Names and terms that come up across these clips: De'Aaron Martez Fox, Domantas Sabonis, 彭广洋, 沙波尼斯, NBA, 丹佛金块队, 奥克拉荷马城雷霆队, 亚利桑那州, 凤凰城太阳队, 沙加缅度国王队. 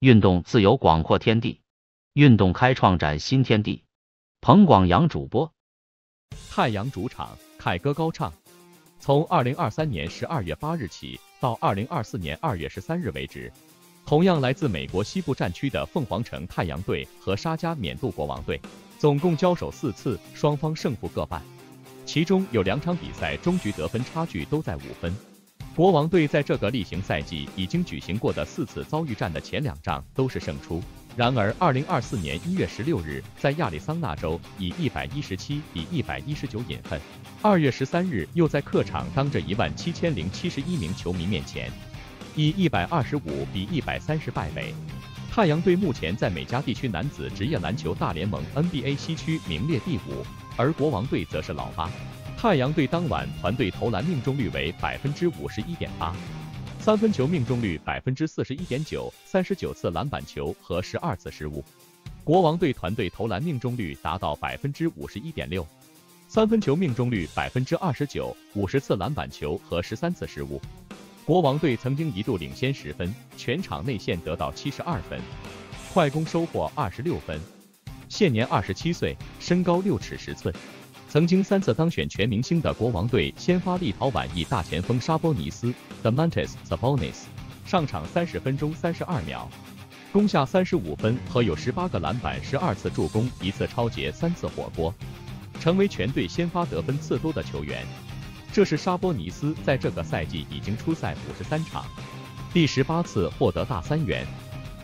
运动自由广阔天地，运动开创展新天地。彭广洋主播，太阳主场，凯歌高唱。从2023年12月8日起到2024年2月13日为止，同样来自美国西部战区的凤凰城太阳队和沙加缅度国王队总共交手4次，双方胜负各半。其中有2场比赛终局得分差距都在5分。 国王队在这个例行赛季已经举行过的4次遭遇战的前2仗都是胜出。然而，2024年1月16日在亚利桑那州以117比119饮恨，2月13日又在客场当着17071名球迷面前，以125比130败北。太阳队目前在美加地区男子职业篮球大联盟 NBA 西区名列第5，而国王队则是老8。 太阳队当晚团队投篮命中率为 51.8%， 三分球命中率 41.9%， 39次篮板球和12次失误。国王队团队投篮命中率达到 51.6%， 三分球命中率 29%， 50次篮板球和13次失误。国王队曾经一度领先10分，全场内线得到72分，快攻收获26分，现年27岁，身高6尺10寸。 曾经3次当选全明星的国王队先发立陶宛裔大前锋沙波尼斯 （Domantas Sabonis） 上场30分钟32秒，攻下35分和有18个篮板、12次助攻、1次超截、3次火锅，成为全队先发得分次多的球员。这是沙波尼斯在这个赛季已经出赛53场，第18次获得大三元。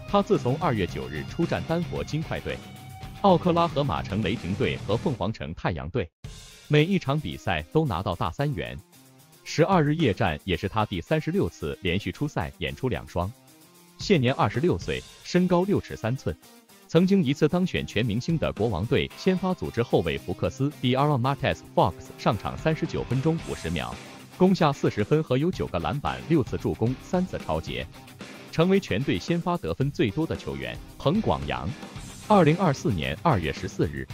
他自从2月9日出战丹佛金块队、 奥克拉荷马城雷霆队和凤凰城太阳队，每一场比赛都拿到大三元。12日夜战也是他第36次连续出赛演出2双，现年26岁，身高6尺3寸。曾经1次当选全明星的国王队先发组织后卫福克斯 （Demarcus Fox） 上场39分钟50秒，攻下40分和有9个篮板、6次助攻、3次超截，成为全队先发得分最多的球员。彭广洋。2024年2月14日。